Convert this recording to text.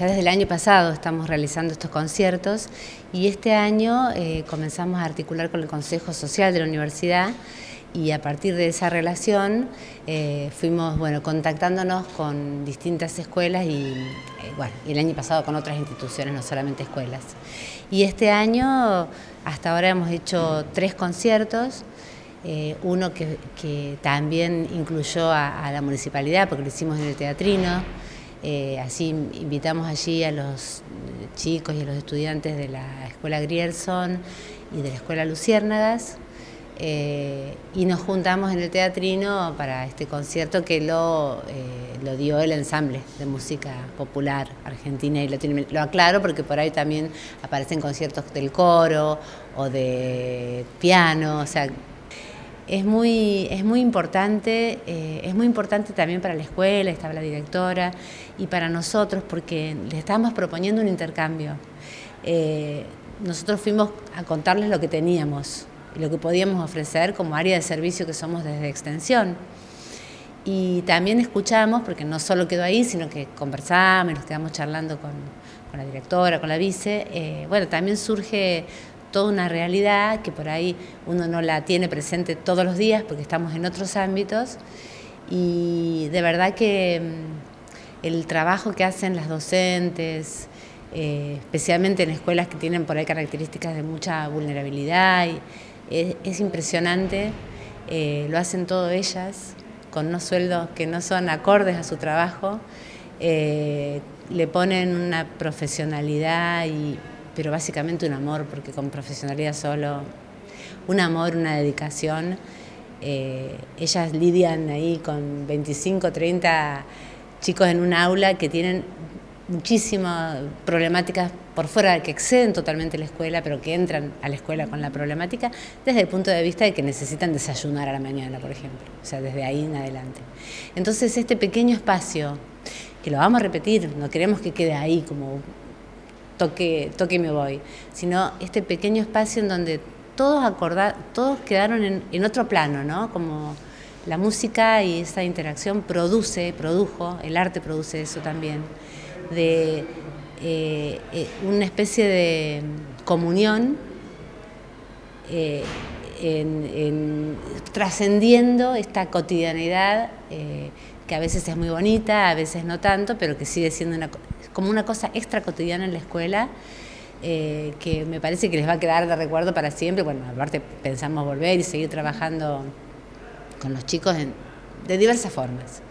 Ya desde el año pasado estamos realizando estos conciertos y este año comenzamos a articular con el Consejo Social de la Universidad y a partir de esa relación fuimos contactándonos con distintas escuelas y el año pasado con otras instituciones, no solamente escuelas. Y este año hasta ahora hemos hecho 3 conciertos, uno que también incluyó a la municipalidad porque lo hicimos en el Teatrino. Así invitamos allí a los chicos y a los estudiantes de la Escuela Grierson y de la Escuela Luciérnagas y nos juntamos en el Teatrino para este concierto que lo dio el ensamble de música popular argentina y lo aclaro porque por ahí también aparecen conciertos del coro o de piano, o sea, es muy importante, es muy importante también para la escuela, estaba la directora, y para nosotros porque le estábamos proponiendo un intercambio. Nosotros fuimos a contarles lo que teníamos, lo que podíamos ofrecer como área de servicio que somos desde Extensión. Y también escuchamos, porque no solo quedó ahí, sino que conversamos, nos quedamos charlando con la directora, con la vice. También surge toda una realidad que por ahí uno no la tiene presente todos los días porque estamos en otros ámbitos y de verdad que el trabajo que hacen las docentes, especialmente en escuelas que tienen por ahí características de mucha vulnerabilidad, es impresionante, lo hacen todo ellas con unos sueldos que no son acordes a su trabajo, le ponen una profesionalidad pero básicamente un amor, porque con profesionalidad solo, un amor, una dedicación. Ellas lidian ahí con 25, 30 chicos en un aula que tienen muchísimas problemáticas por fuera, que exceden totalmente la escuela, pero que entran a la escuela con la problemática desde el punto de vista de que necesitan desayunar a la mañana, por ejemplo, o sea, desde ahí en adelante. Entonces este pequeño espacio, que lo vamos a repetir, no queremos que quede ahí como toque y me voy, sino este pequeño espacio en donde todos quedaron en otro plano, ¿no? Como la música y esa interacción produjo, el arte produce eso también, de una especie de comunión trascendiendo esta cotidianidad que a veces es muy bonita, a veces no tanto, pero que sigue siendo como una cosa extra cotidiana en la escuela, que me parece que les va a quedar de recuerdo para siempre. Bueno, aparte pensamos volver y seguir trabajando con los chicos de diversas formas.